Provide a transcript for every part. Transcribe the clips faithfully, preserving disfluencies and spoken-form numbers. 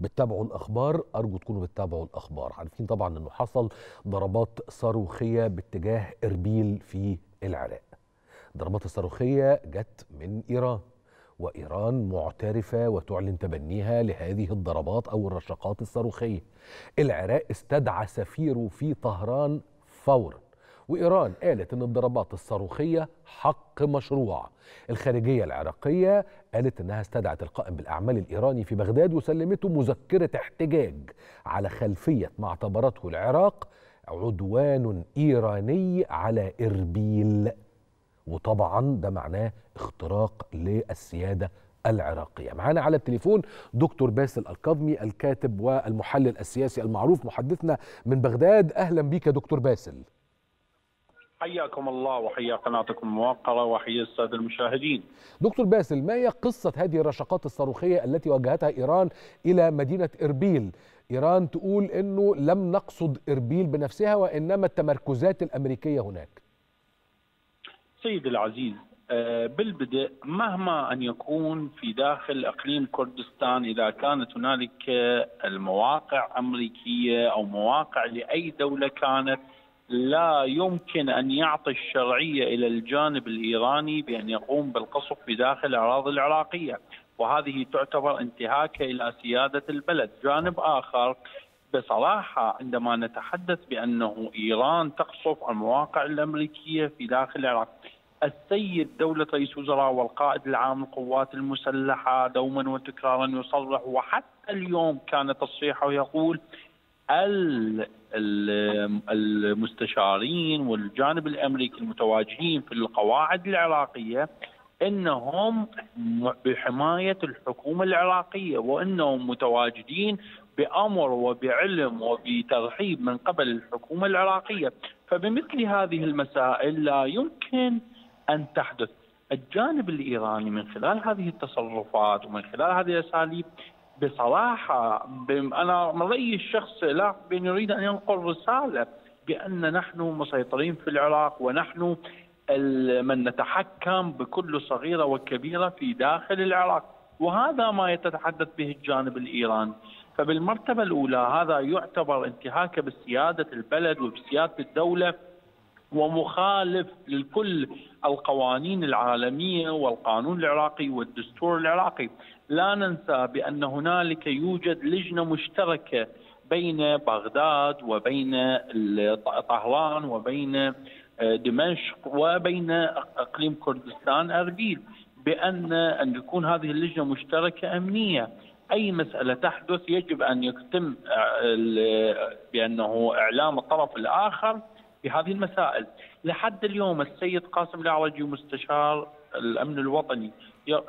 بتتابعوا الأخبار، أرجو تكونوا بتتابعوا الأخبار. عارفين طبعا أنه حصل ضربات صاروخية باتجاه أربيل في العراق. الضربات الصاروخية جت من إيران، وإيران معترفة وتعلن تبنيها لهذه الضربات أو الرشقات الصاروخية. العراق استدعى سفيره في طهران فورا، وإيران قالت أن الضربات الصاروخية حق مشروع. الخارجية العراقية قالت أنها استدعت القائم بالأعمال الإيراني في بغداد وسلمته مذكرة احتجاج على خلفية ما اعتبرته العراق عدوان إيراني على إربيل، وطبعا ده معناه اختراق للسيادة العراقية. معانا على التليفون دكتور باسل الكاظمي، الكاتب والمحلل السياسي المعروف، محدثنا من بغداد. أهلا بيك يا دكتور باسل. حياكم الله وحيا قناتكم الموقرة وحيا السادة المشاهدين. دكتور باسل، ما هي قصة هذه الرشقات الصاروخية التي وجهتها إيران إلى مدينة إربيل؟ إيران تقول أنه لم نقصد إربيل بنفسها وإنما التمركزات الأمريكية هناك. سيد العزيز، بالبدء مهما أن يكون في داخل إقليم كردستان، إذا كانت هنالك المواقع أمريكية أو مواقع لأي دولة كانت، لا يمكن أن يعطي الشرعية إلى الجانب الإيراني بأن يقوم بالقصف بداخل الأراضي العراقية، وهذه تعتبر انتهاك إلى سيادة البلد. جانب آخر، بصراحة عندما نتحدث بأنه إيران تقصف المواقع الأمريكية في داخل العراق، السيد دولة رئيس وزراء والقائد العام للقوات المسلحة دوما وتكرارا يصرح، وحتى اليوم كان تصريحه يقول المستشارين والجانب الأمريكي المتواجدين في القواعد العراقية إنهم بحماية الحكومة العراقية، وإنهم متواجدين بأمر وبعلم وبترحيب من قبل الحكومة العراقية. فبمثل هذه المسائل لا يمكن أن تحدث. الجانب الإيراني من خلال هذه التصرفات ومن خلال هذه الأساليب، بصراحة أنا من رأيي الشخصي لا يريد أن ينقل رسالة بأن نحن مسيطرين في العراق ونحن من نتحكم بكل صغيرة وكبيرة في داخل العراق، وهذا ما يتحدث به الجانب الإيراني. فبالمرتبة الأولى هذا يعتبر انتهاك بسيادة البلد وبسيادة الدولة، ومخالف لكل القوانين العالمية والقانون العراقي والدستور العراقي. لا ننسى بأن هنالك يوجد لجنة مشتركة بين بغداد وبين طهران وبين دمشق وبين إقليم كردستان أربيل، بأن أن تكون هذه اللجنة مشتركة أمنية. أي مسألة تحدث يجب أن يتم بأنه إعلام الطرف الآخر بهذه المسائل. لحد اليوم السيد قاسم الاعرجي مستشار الأمن الوطني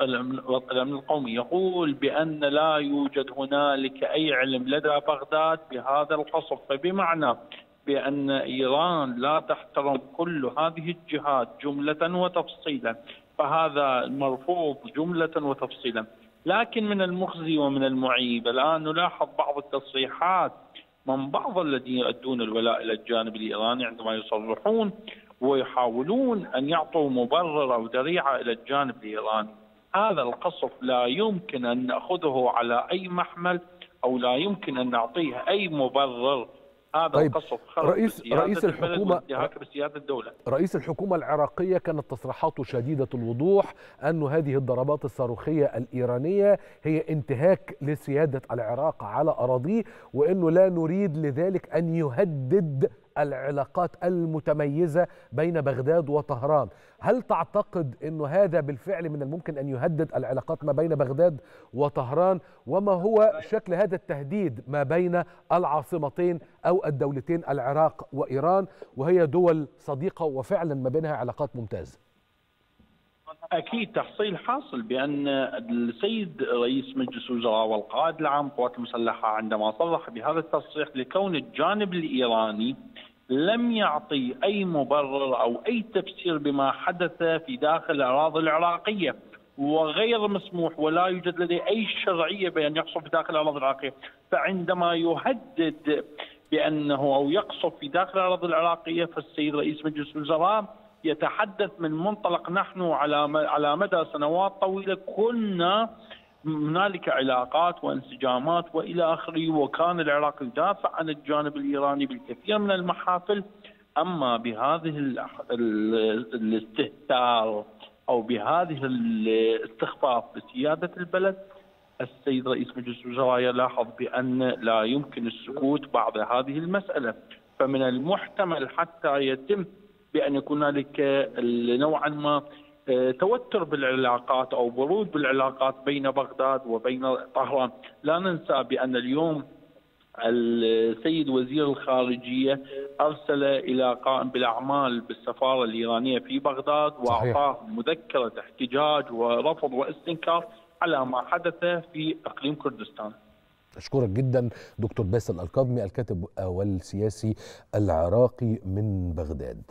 الأمن القومي يقول بأن لا يوجد هنالك أي علم لدى بغداد بهذا القصف، فبمعنى بأن إيران لا تحترم كل هذه الجهات جملة وتفصيلا، فهذا مرفوض جملة وتفصيلا. لكن من المخزي ومن المعيب الآن نلاحظ بعض التصريحات من بعض الذين يؤدون الولاء إلى الجانب الإيراني، عندما يصرحون ويحاولون أن يعطوا مبرر أو ذريعة إلى الجانب الإيراني. هذا القصف لا يمكن أن نأخذه على أي محمل أو لا يمكن أن نعطيه أي مبرر. هذا طيب. القصف خرج رئيس, رئيس الحكومة بسيادة الدولة. رئيس الحكومة العراقية كانت تصريحاته شديدة الوضوح أن هذه الضربات الصاروخية الإيرانية هي انتهاك لسيادة العراق على أراضيه، وأنه لا نريد لذلك أن يهدد العلاقات المتميزة بين بغداد وطهران. هل تعتقد أنه هذا بالفعل من الممكن أن يهدد العلاقات ما بين بغداد وطهران؟ وما هو شكل هذا التهديد ما بين العاصمتين أو الدولتين العراق وإيران، وهي دول صديقة وفعلا ما بينها علاقات ممتازة؟ أكيد تحصيل حاصل، بأن السيد رئيس مجلس الوزراء والقائد العام للقوات المسلحة عندما صرح بهذا التصريح لكون الجانب الإيراني لم يعطي أي مبرر أو أي تفسير بما حدث في داخل الأراضي العراقية، وغير مسموح ولا يوجد لديه أي شرعية بأن يقصف في داخل الأراضي العراقية. فعندما يهدد بأنه أو يقصف في داخل الأراضي العراقية، فالسيد رئيس مجلس الوزراء يتحدث من منطلق نحن على على مدى سنوات طويلة كنا هنالك علاقات وانسجامات والى اخره، وكان العراق يدافع عن الجانب الايراني بالكثير من المحافل. اما بهذه الاستهتار او بهذه الاستخفاف بسياده البلد، السيد رئيس مجلس الوزراء يلاحظ بان لا يمكن السكوت بعد هذه المساله، فمن المحتمل حتى يتم بان يكون هنالك نوعا ما توتر بالعلاقات او برود بالعلاقات بين بغداد وبين طهران. لا ننسى بان اليوم السيد وزير الخارجيه ارسل الى قائم بالاعمال بالسفاره الايرانيه في بغداد واعطاه مذكره احتجاج ورفض واستنكار على ما حدث في اقليم كردستان. أشكرك جدا دكتور باسل الكاظمي الكاتب والسياسي العراقي من بغداد.